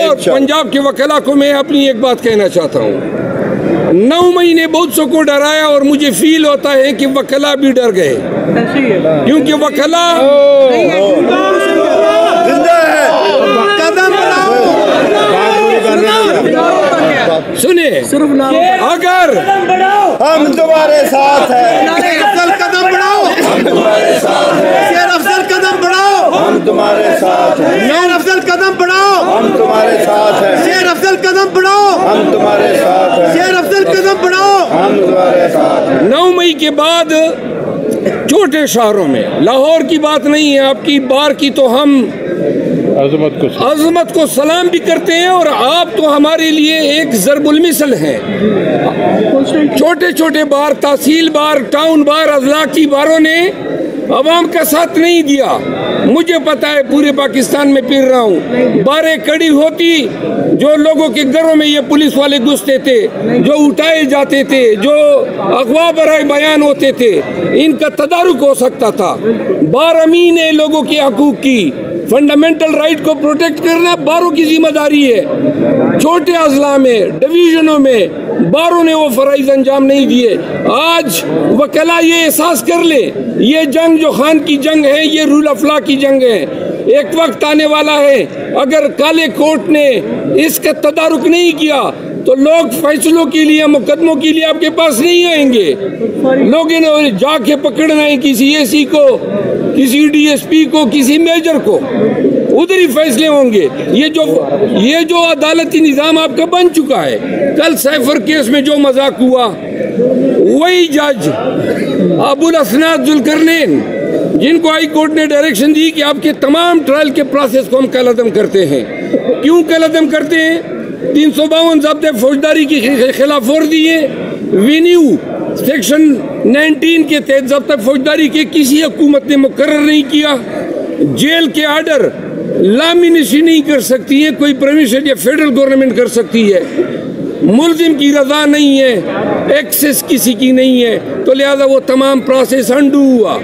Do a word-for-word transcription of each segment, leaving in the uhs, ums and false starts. और पंजाब के वकीला को मैं अपनी एक बात कहना चाहता हूँ, नौ महीने बहुत को डराया और मुझे फील होता है कि वकीला भी डर गए, क्योंकि वकीला सुने अगर हम तुम्हारे साथ नौ मई के बाद छोटे शहरों में, लाहौर की बात नहीं है आपकी, बार की तो हम अजमत को अजमत को सलाम भी करते हैं और आप तो हमारे लिए एक ज़रबुल मिसल हैं। छोटे छोटे बार, तहसील बार, टाउन बार, अजला की बारों ने आवाम का साथ नहीं दिया। मुझे पता है, पूरे पाकिस्तान में फिर रहा हूँ, बारें कड़ी होती, जो लोगों के घरों में ये पुलिस वाले घुसते थे, जो उठाए जाते थे, जो अगवा बराए बयान होते थे, इनका तदारुक हो सकता था। बार अमीन है लोगों के हकूक़ की, फंडामेंटल राइट को प्रोटेक्ट करना बारों की जिम्मेदारी है। छोटे अजला में, डिवीजनों में बारों ने वो फराइज अंजाम नहीं दिए। आज वकला ये एहसास कर ले, ये जंग जो खान की जंग है, ये रूल ऑफ लॉ की जंग है, एक वक्त आने वाला है। अगर काले कोर्ट ने इसका तदारुक नहीं किया तो लोग फैसलों के लिए, मुकदमों के लिए आपके पास नहीं आएंगे। लोग इन्हें जाके पकड़ना है किसी एसी को, किसी डीएसपी को, किसी मेजर को, उधर ही फैसले होंगे। ये जो ये जो अदालती निज़ाम आपका बन चुका है, कल सैफर केस में जो मजाक हुआ, वही जज अबुल असनाद जुलकरनैन जिनको हाई कोर्ट ने डायरेक्शन दी कि आपके तमाम ट्रायल के प्रोसेस को हम कलअदम करते हैं। क्यों कलअदम करते हैं? तीन सौ बावन जब्ते फौजदारी की खिलाफ वर्जी है, वेन्यू सेक्शन उन्नीस के तहत जब्ते फौजदारी के किसी हुकूमत ने मुकर्रर नहीं किया। जेल के आर्डर लामिनेशन नहीं कर सकती है कोई प्रोविंशियल या फेडरल गवर्नमेंट कर सकती है, मुलजिम की रजा नहीं है, एक्सेस किसी की नहीं है, तो लिहाजा वो तमाम प्रोसेस अंडू हुआ।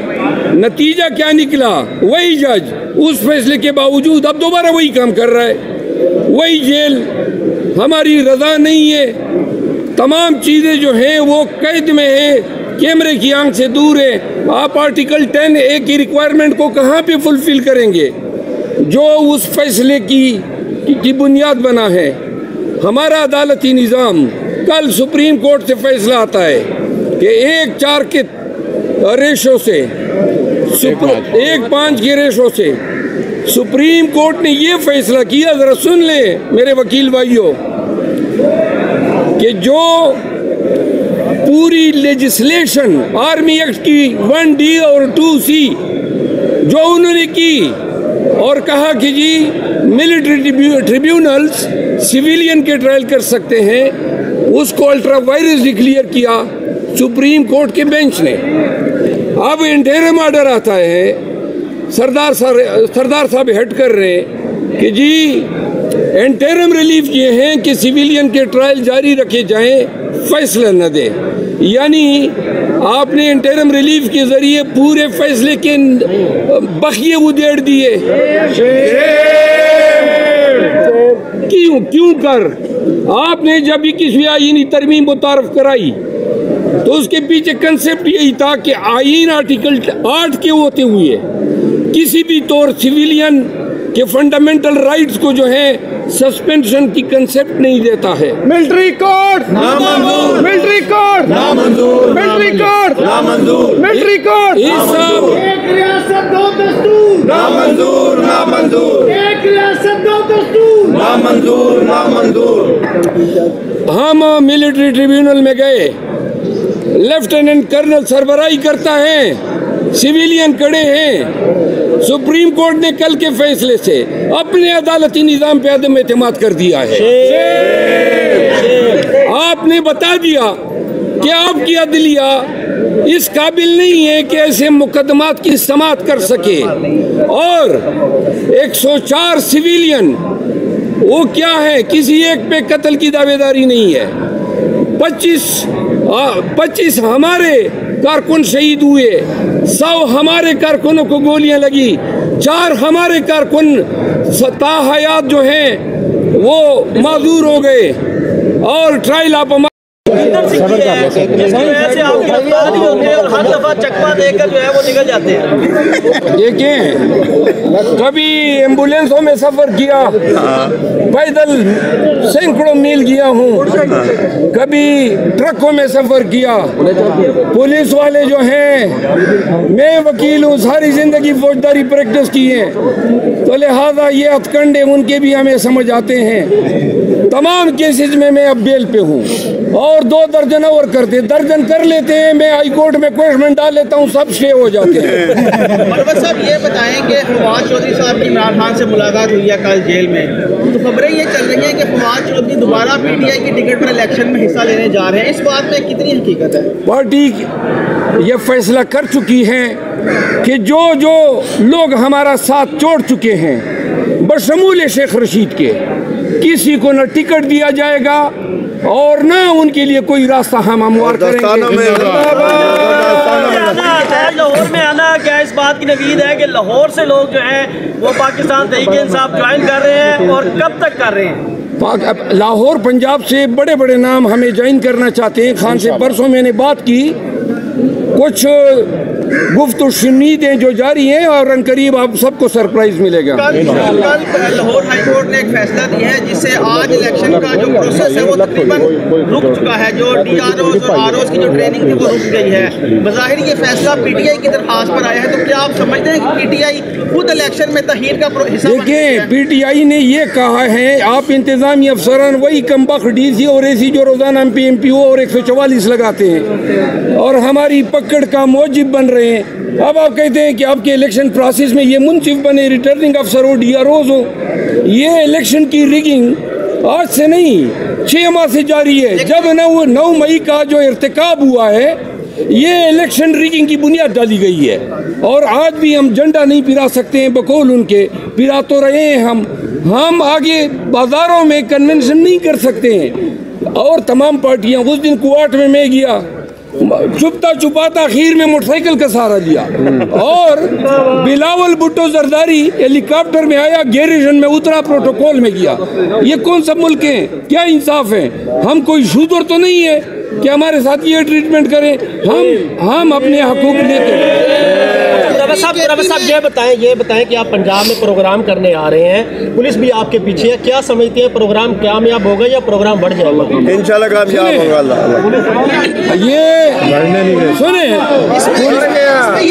नतीजा क्या निकला? वही जज उस फैसले के बावजूद अब दोबारा वही काम कर रहा है, वही जेल, हमारी रजा नहीं है, तमाम चीज़ें जो हैं वो कैद में है, कैमरे की आंख से दूर है। आप आर्टिकल टेन ए की रिक्वायरमेंट को कहाँ पे फुलफिल करेंगे जो उस फैसले की की, की बुनियाद बना है? हमारा अदालती निज़ाम, कल सुप्रीम कोर्ट से फैसला आता है कि एक चार के रेशो से, एक पाँच के रेशो से सुप्रीम कोर्ट ने ये फैसला किया, जरा सुन ले मेरे वकील भाइयों, कि जो पूरी लेजिस्लेशन आर्मी एक्ट की वन डी और टू सी जो उन्होंने की और कहा कि जी मिलिट्री ट्रिब्यूनल्स सिविलियन के ट्रायल कर सकते हैं, उसको अल्ट्रा वायरस डिक्लेयर किया सुप्रीम कोर्ट के बेंच ने। अब इंटेरिम ऑर्डर आता है, सरदार सरदार साहब हेड कर रहे हैं कि जी इंटरिम रिलीफ ये हैं कि सिविलियन के ट्रायल जारी रखे जाएं, फैसला न दे। यानी आपने इंटरिम रिलीफ के जरिए पूरे फैसले के बखिए उधेड़ दिए। क्यों क्यों कर? आपने जब इक्कीसवीं आईनी तरमीम मुतारफ कराई तो उसके पीछे कंसेप्ट यही था कि आईन आर्टिकल आठ के होते हुए किसी भी तौर सिविलियन के फंडामेंटल राइट्स को जो है सस्पेंशन की कंसेप्ट नहीं देता है। मिलिट्री कोर्ट नामंजूर, मिलिट्री कोर्ट नामंजूर, मिलिट्री कोर्ट नामंजूर, मिलिट्री कोर्ट एक रियासत दो दस्तूर नामंजूर नामंजूर, एक रियासत दो दस्तूर नामंजूर नामंजूर। हम मिलिट्री ट्रिब्यूनल में गए, लेफ्टिनेंट कर्नल सरबराई करता है, सिविलियन खड़े हैं। सुप्रीम कोर्ट ने कल के फैसले से अपने अदालती निज़ाम पे आदम एतमाद कर दिया है। आपने बता दिया कि आपकी अदलिया इस काबिल नहीं है कि ऐसे मुकदमात की समाअत कर सके, और एक सौ चार सिविलियन वो क्या है, किसी एक पे कत्ल की दावेदारी नहीं है। पच्चीस पच्चीस हमारे कारकुन शहीद हुए, सौ हमारे कारकुनों को गोलियां लगी, चार हमारे कारकुन सताहयात जो हैं वो माजूर हो गए और ट्रायल आप देखें, कभी एम्बुलेंसों में सफर किया, पैदल सैकड़ों मील गया हूँ, कभी ट्रकों में सफर किया। पुलिस वाले जो हैं, मैं वकील हूँ, सारी जिंदगी फौजदारी प्रैक्टिस की है, तो लिहाजा ये हथकंडे उनके भी हमें समझ आते हैं। तमाम केसेज में मैं अब बेल पे हूँ और दो दर्जन और करते दर्जन कर लेते हैं। मैं हाई कोर्ट में क्वेश्चन डाल लेता हूँ, सब स्टे हो जाते हैं। परवेज साहब ये बताएं कि फवाद चौधरी साहब की इमरान खान से मुलाकात हुई है कल जेल में, तो खबरें ये चल रही हैं कि फवाद चौधरी दोबारा पीटीआई की टिकट पर इलेक्शन में हिस्सा लेने जा रहे हैं, इस बात में कितनी हकीकत है? पार्टी ये फैसला कर चुकी है कि जो जो लोग हमारा साथ छोड़ चुके हैं बशमूल शेख रशीद के, किसी को न टिकट दिया जाएगा और ना उनके लिए कोई रास्ता हम हमवार करेंगे। लाहौर में आना क्या इस बात की नवीद है कि लाहौर से लोग जो हैं वो पाकिस्तान तहरीक इंसाफ ज्वाइन कर रहे हैं, और कब तक कर रहे हैं? लाहौर पंजाब से बड़े बड़े नाम हमें ज्वाइन करना चाहते हैं। खान से परसों मैंने बात की, कुछ गुफ्त शनीदें जो जारी हैं और अनकरीब आप सबको सरप्राइज मिलेगा। कल लाहौर हाई कोर्ट ने एक फैसला दिया है जिससे आज इलेक्शन का जो प्रोसेस है वो तकरीबन रुक चुका है, जो डी आर ओज और आर ओज की जो ट्रेनिंग थी वो रुक गई है। बज़ाहिर ये फैसला पीटीआई की दरखास्त पर आया है, तो क्या आप समझते हैं कि पीटीआई खुद इलेक्शन में तहरीर का हिस्सा? देखिए पीटीआई ने ये कहा है, आप इंतजामी अफसरान वही कमबख्त डीसी और एसी जो रोजाना M P M P O और एक सौ चवालीस लगाते हैं और हमारी पकड़ का मौजिब बन रहे। अब आप कहते हैं कि आपके इलेक्शन प्रोसेस में ये मुंसिफ बने रिटर्निंग अफसर हो, डी आर ओज हो। ये इलेक्शन की रिगिंग आज से नहीं छह माह से जारी है, जब नौ नौ मई का जो इर्तिकाब हुआ है ये इलेक्शन रिगिंग की बुनियाद डाली गई है। और आज भी हम झंडा नहीं पिरा सकते हैं बकौल उनके, पिरा तो रहे हैं हम हम आगे बाजारों में कन्वेंशन नहीं कर सकते हैं। और तमाम पार्टियाँ उस दिन कुआट में मैं गया, छुपता छुपाता आखिर में मोटरसाइकिल का सहारा लिया और बिलावल भुट्टो जरदारी हेलीकॉप्टर में आया, गैरिजन में उतरा, प्रोटोकॉल में गया। ये कौन सा मुल्क है? क्या इंसाफ है? हम कोई शूदर तो नहीं है कि हमारे साथ ये ट्रीटमेंट करें। हम हम अपने हकूक लेते हैं। साहब साहब ये बताएं ये बताएं कि आप पंजाब में प्रोग्राम करने आ रहे हैं, पुलिस भी आपके पीछे है, क्या समझते हैं प्रोग्राम कामयाब होगा या प्रोग्राम बढ़ जाएगा? इंशाल्लाह कामयाब होगा। ये सुने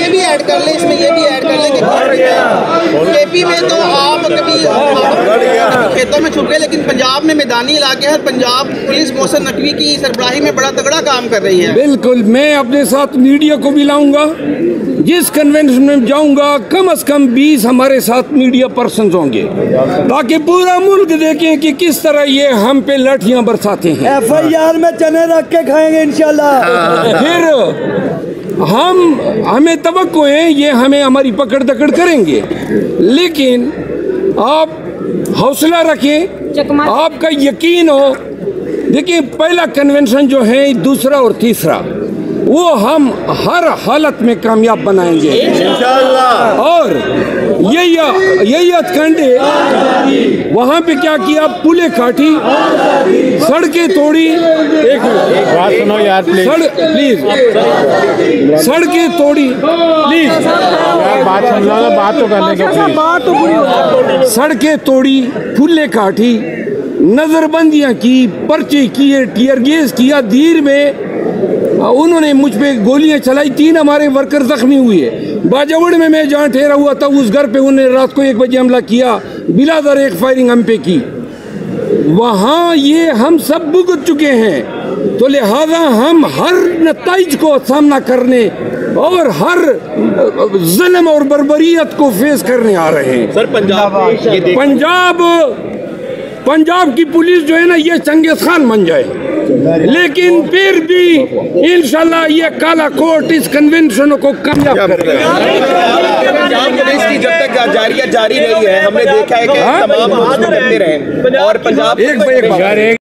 ये भी ऐड कर लें, इसमें ये भी ऐड कर लें। एपी में तो आप कभी खेतों में छुप गए, लेकिन पंजाब में मैदानी इलाके हैं, पंजाब पुलिस मौज़ नकवी की सरबराही में बड़ा तगड़ा काम कर रही है। बिल्कुल, मैं अपने साथ मीडिया को भी लाऊंगा, जिस कन्वेंशन में जाऊंगा कम से कम बीस हमारे साथ मीडिया पर्संस होंगे, ताकि पूरा मुल्क देखें कि किस तरह ये हम पे लाठियां बरसाते हैं। एफ आई आर में चने रख के खाएंगे इंशाल्लाह। फिर हम हमें तवक्को है ये हमें हमारी पकड़ दकड़ करेंगे, लेकिन आप हौसला रखें, आपका यकीन हो। देखिए पहला कन्वेंशन जो है, दूसरा और तीसरा वो हम हर हालत में कामयाब बनाएंगे इंशाल्लाह। और यही यही हथकंडे वहाँ पे क्या किया, पुले काटी, सड़कें तोड़ी, एक बात सुनो यार प्लीज, सड़कें तोड़ी प्लीज, बात बात तो करने के बात तो पूरी, सड़कें तोड़ी, पुले काटी, नजरबंदियाँ की, पर्चे किए, टीयर गैस किया, धीर में उन्होंने मुझ पे गोलियां चलाई, तीन हमारे वर्कर जख्मी हुए। बाजवड़ में मैं जहाँ ठहरा हुआ था उस घर पे उन्होंने रात को एक बजे हमला किया, बिलादर एक फायरिंग हम पे की, वहाँ ये हम सब भुगत चुके हैं। तो लिहाजा हम हर नतीज को सामना करने और हर जुल्म और बर्बरियत को फेस करने आ रहे हैं। सर पंजाब पंजाब पंजाब की पुलिस जो है ना ये चंगेज खान बन जाए, लेकिन फिर भी इंशाल्लाह ये काला कोट इस कन्वेंशन को कामयाब करेगा। पंजाब पुलिस की जब तक जारिया जारी रही है हमने देखा है कि तमाम लोग करते रहे और पंजाब